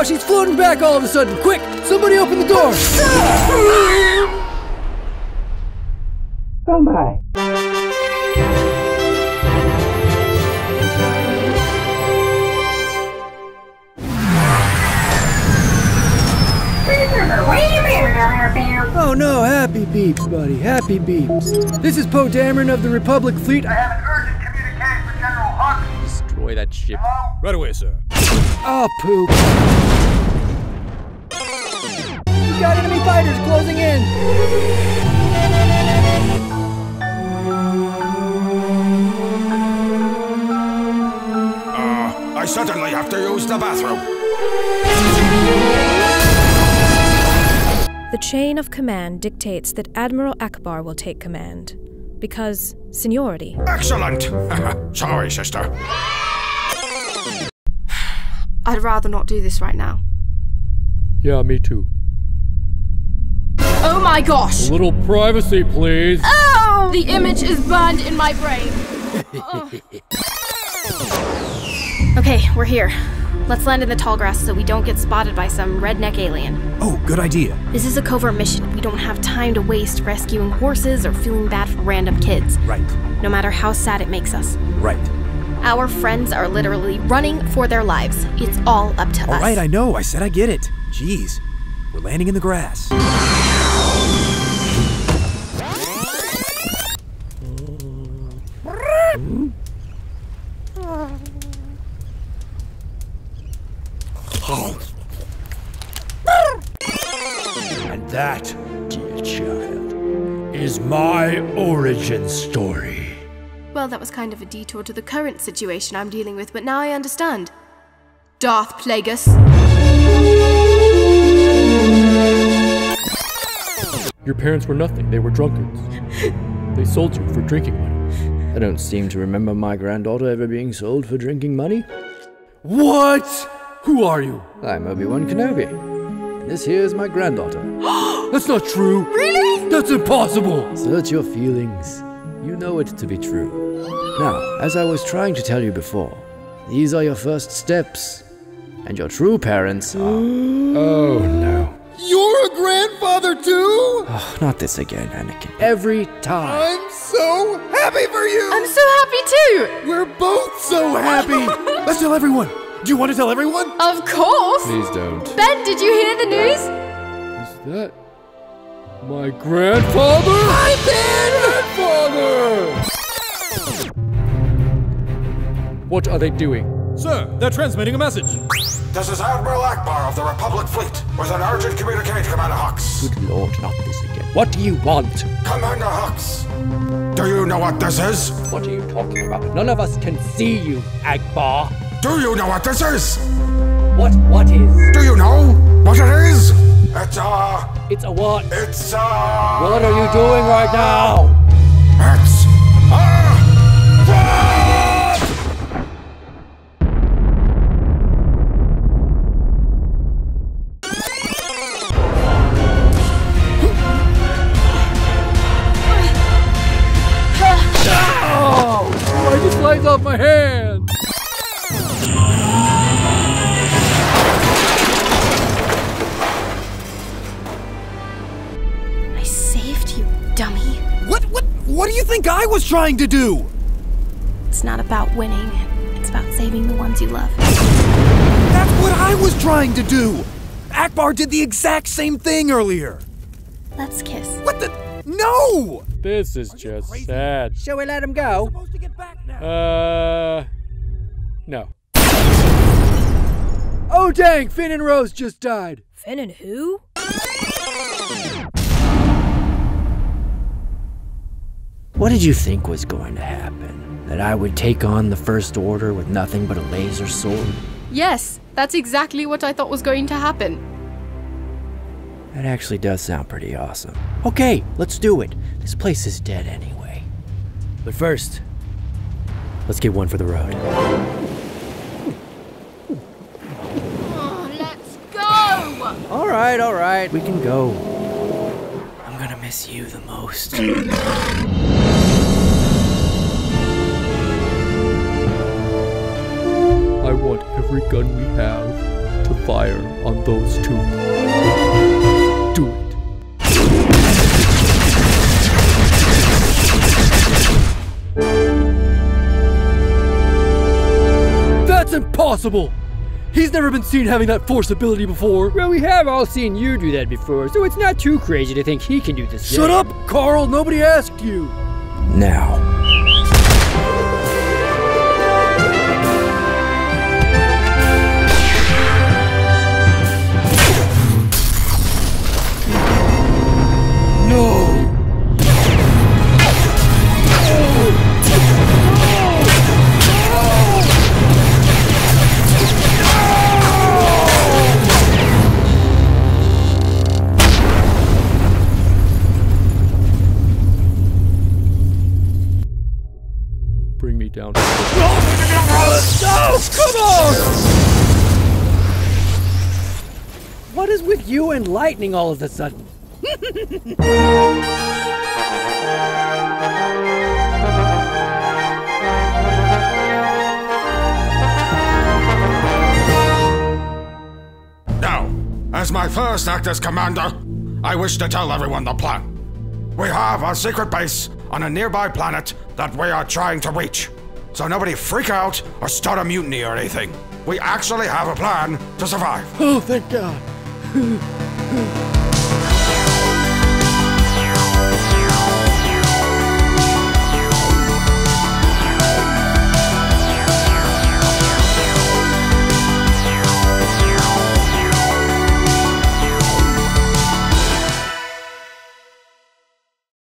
Wow, she's floating back all of a sudden. Quick, somebody open the door. Oh my. Oh no, happy beep, buddy. Happy beeps. This is Poe Dameron of the Republic Fleet. I have an urgent communication with General Hux. Destroy that ship. Hello? Right away, sir. Oh, poop. We got enemy fighters closing in. I certainly have to use the bathroom. The chain of command dictates that Admiral Ackbar will take command, because seniority. Excellent! Sorry, sister. I'd rather not do this right now. Yeah, me too. Oh my gosh! A little privacy, please. Oh! The image is burned in my brain. Oh. Okay, we're here. Let's land in the tall grass so we don't get spotted by some redneck alien. Oh, good idea. This is a covert mission. We don't have time to waste rescuing horses or feeling bad for random kids. Right. No matter how sad it makes us. Right. Our friends are literally running for their lives. It's all up to us. All right, I know. I said I get it. Jeez. We're landing in the grass. And that, dear child, is my origin story. Well, that was kind of a detour to the current situation I'm dealing with, but now I understand. Darth Plagueis. Your parents were nothing. They were drunkards. They sold you for drinking money. I don't seem to remember my granddaughter ever being sold for drinking money. What? Who are you? I'm Obi-Wan Kenobi. And this here is my granddaughter. That's not true! Really? That's impossible! Search your feelings. You know it to be true. Now, as I was trying to tell you before, these are your first steps. And your true parents are... Oh no. You're a grandfather too? Oh, not this again, Anakin. Every time. I'm so happy for you! I'm so happy too! We're both so happy! Let's tell everyone! Do you want to tell everyone? Of course! Please don't. Ben, did you hear the news? Is that... my grandfather? My grandfather! What are they doing? Sir, they're transmitting a message. This is Admiral Ackbar of the Republic Fleet, with an urgent communication, Commander Hux. Good lord, not this again. What do you want? Commander Hux! Do you know what this is? What are you talking about? None of us can see you, Ackbar. Do you know what this is? What is? Do you know what it is? It's a what? What are you doing right now? It's Oh, I just sliced off my hand. What do you think I was trying to do? It's not about winning. It's about saving the ones you love. That's what I was trying to do! Ackbar did the exact same thing earlier! Let's kiss. What the? No! This is just sad. Shall we let him go? We're supposed to get back now. No. Oh dang! Finn and Rose just died. Finn and who? What did you think was going to happen? That I would take on the First Order with nothing but a laser sword? Yes, that's exactly what I thought was going to happen. That actually does sound pretty awesome. Okay, let's do it. This place is dead anyway. But first, let's get one for the road. Oh, let's go! All right, we can go. I'm gonna miss you the most. I want every gun we have to fire on those two. Do it. That's impossible! He's never been seen having that force ability before. Well, we have all seen you do that before, so it's not too crazy to think he can do this. Shut up, Carl! Nobody asked you! Now. Down. No, come on! What is with you and lightning all of a sudden? Now, as my first act as commander, I wish to tell everyone the plan. We have a secret base on a nearby planet that we are trying to reach. So nobody freak out or start a mutiny or anything. We actually have a plan to survive. Oh, thank God.